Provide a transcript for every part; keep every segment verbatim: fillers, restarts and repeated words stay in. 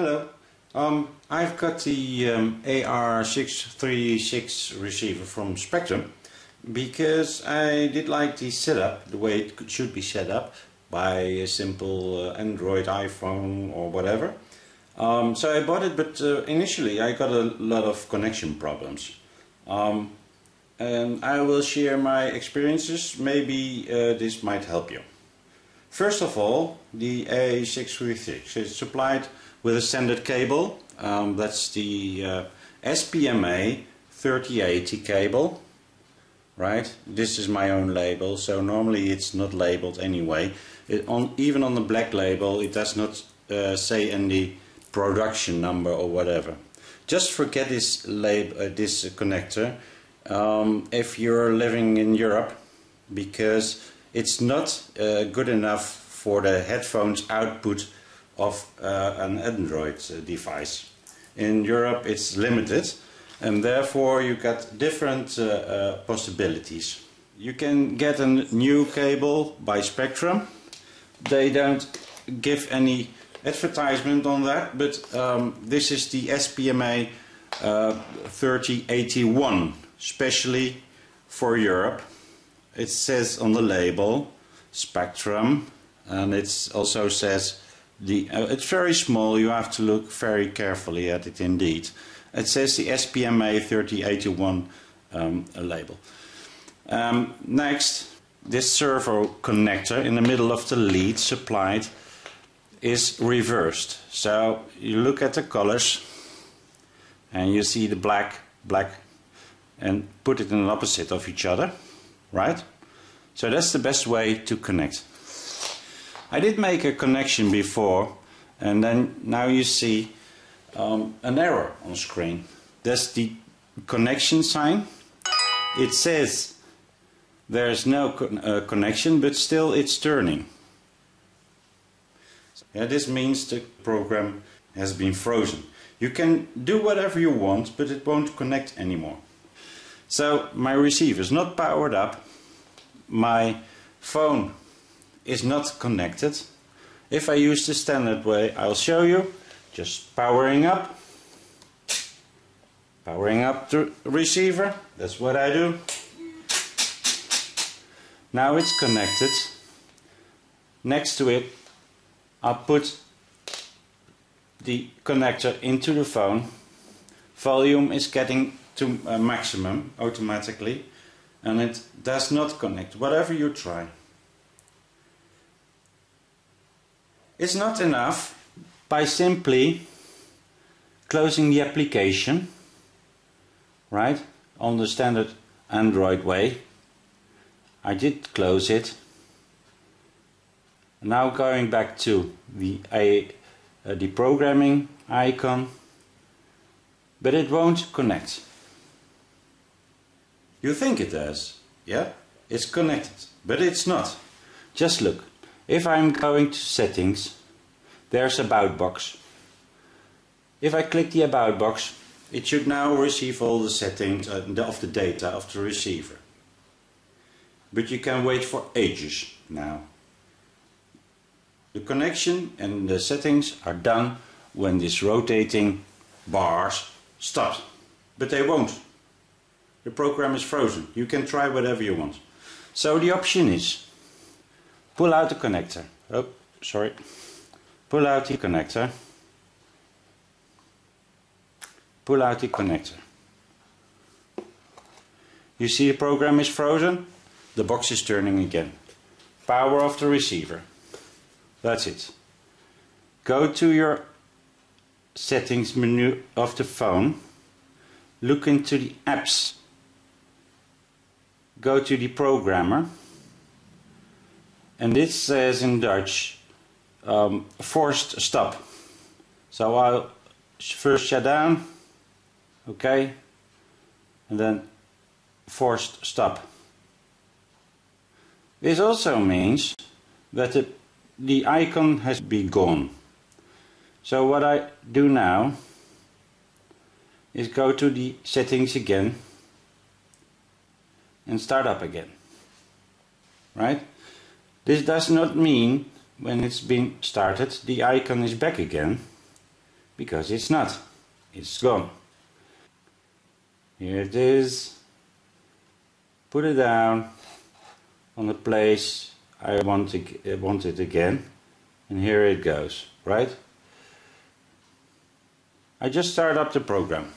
Hello. Um, I've got the um, A R six three six receiver from Spektrum because I did like the setup, the way it could, should be set up by a simple uh, Android, iPhone or whatever. Um, so I bought it, but uh, initially I got a lot of connection problems. Um, and I will share my experiences, maybe uh, this might help you. First of all, the A R six three six is supplied with a standard cable. Um, that's the uh, S P M A thirty eighty cable, right? This is my own label, so normally it's not labeled anyway. It on, even on the black label it does not uh, say any production number or whatever. Just forget this, lab, uh, this uh, connector um, if you're living in Europe, because it's not uh, good enough for the headphones output of uh, an Android device. In Europe it's limited, and therefore you got different uh, uh, possibilities. You can get a new cable by Spektrum. They don't give any advertisement on that, but um, this is the S P M A uh, thirty eighty-one, specially for Europe. It says on the label Spektrum, and it also says the, uh, it's very small, you have to look very carefully at it indeed. It says the S P M A thirty eighty-one um, label. Um, next, this servo connector in the middle of the lead supplied is reversed. So you look at the colors and you see the black, black, and put it in the opposite of each other, right? So that's the best way to connect. I did make a connection before, and then now you see um, an error on screen. That's the connection sign. It says there's no con uh, connection, but still it's turning. Yeah, this means the program has been frozen. You can do whatever you want, but it won't connect anymore. So my receiver is not powered up, my phone is not connected. If I use the standard way, I'll show you. Just powering up, powering up the receiver. That's what I do. Now it's connected. Next to it, I put the connector into the phone. Volume is getting to a maximum automatically, and it does not connect, whatever you try. It's not enough by simply closing the application, right, on the standard Android way. I did close it. Now going back to the, uh, the programming icon, but it won't connect. You think it does, yeah? It's connected, but it's not. Just look. If I'm going to settings, there's about box. If I click the about box, it should now receive all the settings of the data of the receiver. But you can wait for ages now. The connection and the settings are done when this rotating bars stops. But they won't. The program is frozen. You can try whatever you want. So the option is pull out the connector. Oh, sorry. Pull out the connector. Pull out the connector. You see the program is frozen. The box is turning again. Power off the receiver. That's it. Go to your settings menu of the phone. Look into the apps. Go to the programmer. And this says in Dutch, um, forced stop. So I'll first shut down, okay, and then forced stop. This also means that the, the icon has been gone. So what I do now is go to the settings again and start up again, right? This does not mean when it's been started the icon is back again, because it's not, it's gone. Here it is. Put it down on the place I want, to, want it again, and here it goes, right? I just start up the program.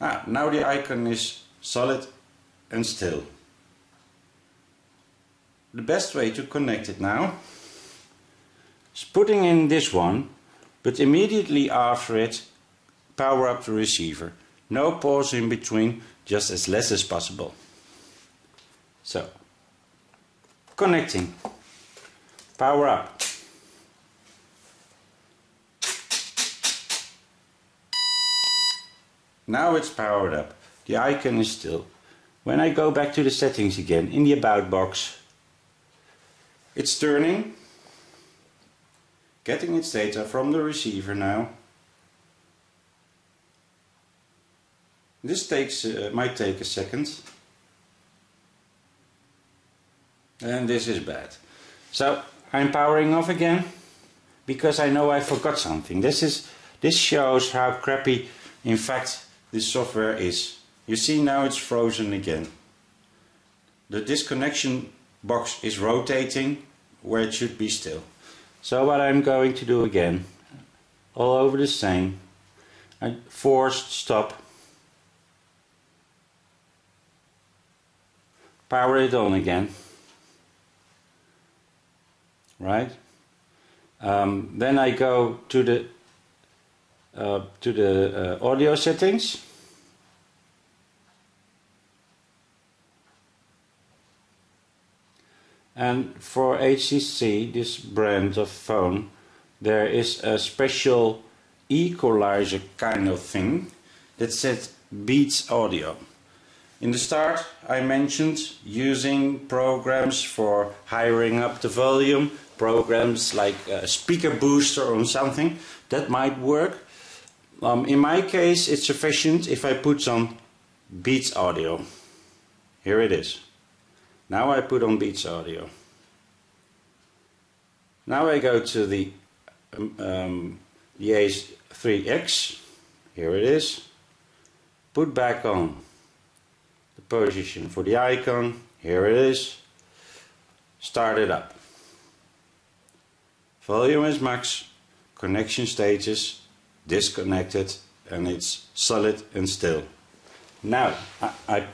Ah, now the icon is solid and still. The best way to connect it now is putting in this one, but immediately after it power up the receiver. No pause in between, just as less as possible. So, connecting, power up. Now it's powered up, the icon is still. When I go back to the settings again, in the about box, it's turning, getting its data from the receiver now. This takes uh, might take a second, and this is bad. So I'm powering off again because I know I forgot something. This is this shows how crappy, in fact, this software is. You see now it's frozen again. The disconnection box is rotating where it should be still. So what I'm going to do again, all over the same, I forced stop. Power it on again, right? Um, then I go to the uh, to the uh, audio settings, and for H C C, this brand of phone, there is a special equalizer kind of thing that says Beats Audio. In the start, I mentioned using programs for hiring up the volume, programs like a speaker booster or something, that might work. Um, in my case, it's sufficient if I put on Beats Audio. Here it is. Now I put on Beats Audio. Now I go to the, um, the A S three X. Here it is. Put back on position for the icon, here it is, start it up. Volume is max, connection status, disconnected, and it's solid and still. Now, I, I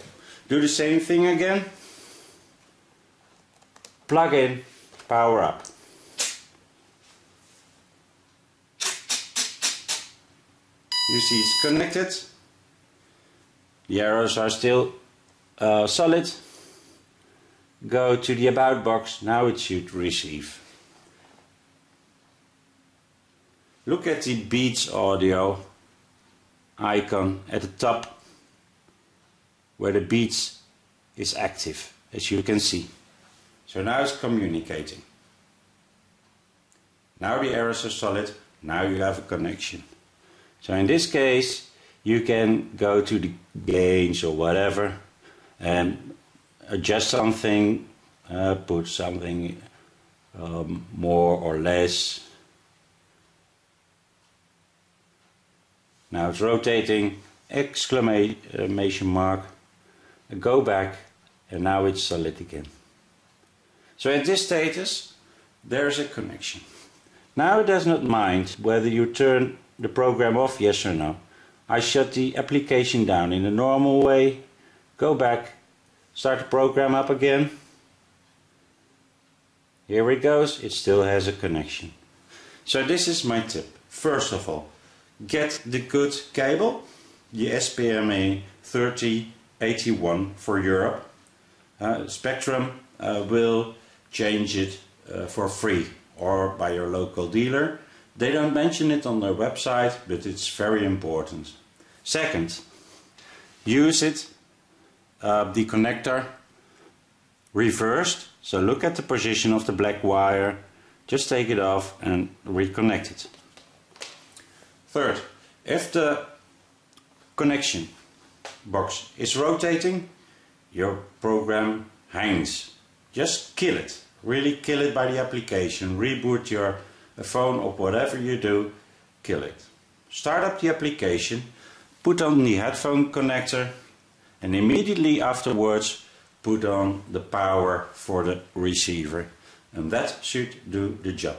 do the same thing again, plug in, power up. You see it's connected, the arrows are still Uh, solid, go to the about box, now it should receive. Look at the Beats Audio icon at the top where the Beats is active, as you can see. So now it's communicating. Now the errors are solid, now you have a connection. So in this case you can go to the gains or whatever and adjust something, uh, put something um, more or less. Now it's rotating, exclamation mark, go back, and now it's solid again. So at this status there's a connection. Now it does not mind whether you turn the program off, yes or no. I shut the application down in the normal way, go back, start the program up again. Here it goes, it still has a connection. So this is my tip. First of all, get the good cable, the S P M A thirty eighty-one for Europe. Uh, Spektrum uh, will change it uh, for free or by your local dealer. They don't mention it on their website, but it's very important. Second, use it. Uh, the connector reversed, so look at the position of the black wire, just take it off and reconnect it. Third, if the connection box is rotating, your program hangs. Just kill it, really kill it by the application, reboot your a phone or whatever you do, kill it. Start up the application, put on the headphone connector, and immediately afterwards put on the power for the receiver, and that should do the job.